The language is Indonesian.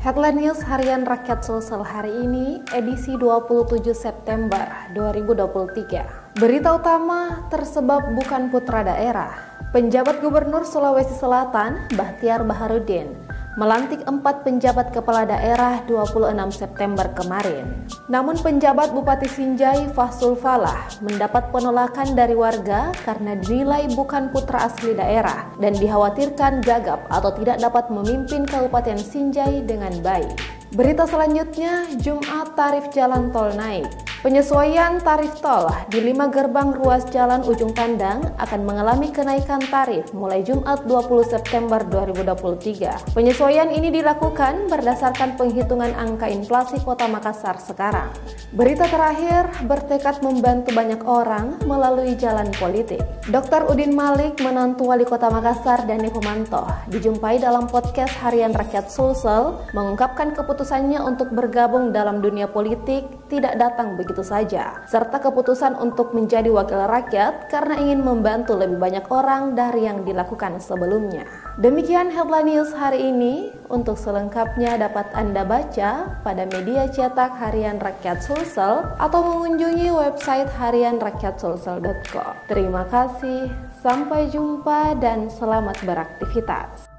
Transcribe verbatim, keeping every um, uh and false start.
Headline News Harian Rakyat Sulsel hari ini, edisi dua puluh tujuh September dua ribu dua puluh tiga. Berita utama tersebab bukan putra daerah. Penjabat Gubernur Sulawesi Selatan, Bahtiar Baharuddin, melantik empat penjabat kepala daerah dua puluh enam September kemarin. Namun penjabat Bupati Sinjai, Fahsul Falah, mendapat penolakan dari warga karena dinilai bukan putra asli daerah dan dikhawatirkan gagap atau tidak dapat memimpin Kabupaten Sinjai dengan baik. Berita selanjutnya, Jumat tarif jalan tol naik. Penyesuaian tarif tol di lima gerbang ruas jalan ujung pandang akan mengalami kenaikan tarif mulai Jumat dua puluh September dua ribu dua puluh tiga. Penyesuaian ini dilakukan berdasarkan penghitungan angka inflasi Kota Makassar sekarang. Berita terakhir, bertekad membantu banyak orang melalui jalan politik. Doktor Udin Malik, menantu Wali Kota Makassar Dhani Pumanto, dijumpai dalam podcast Harian Rakyat Sulsel, mengungkapkan keputusannya untuk bergabung dalam dunia politik tidak datang begitu saja, serta keputusan untuk menjadi wakil rakyat karena ingin membantu lebih banyak orang dari yang dilakukan sebelumnya. Demikian headline news hari ini. Untuk selengkapnya dapat Anda baca pada media cetak Harian Rakyat Sulsel atau mengunjungi website harian rakyat sulsel titik com. Terima kasih, sampai jumpa dan selamat beraktivitas.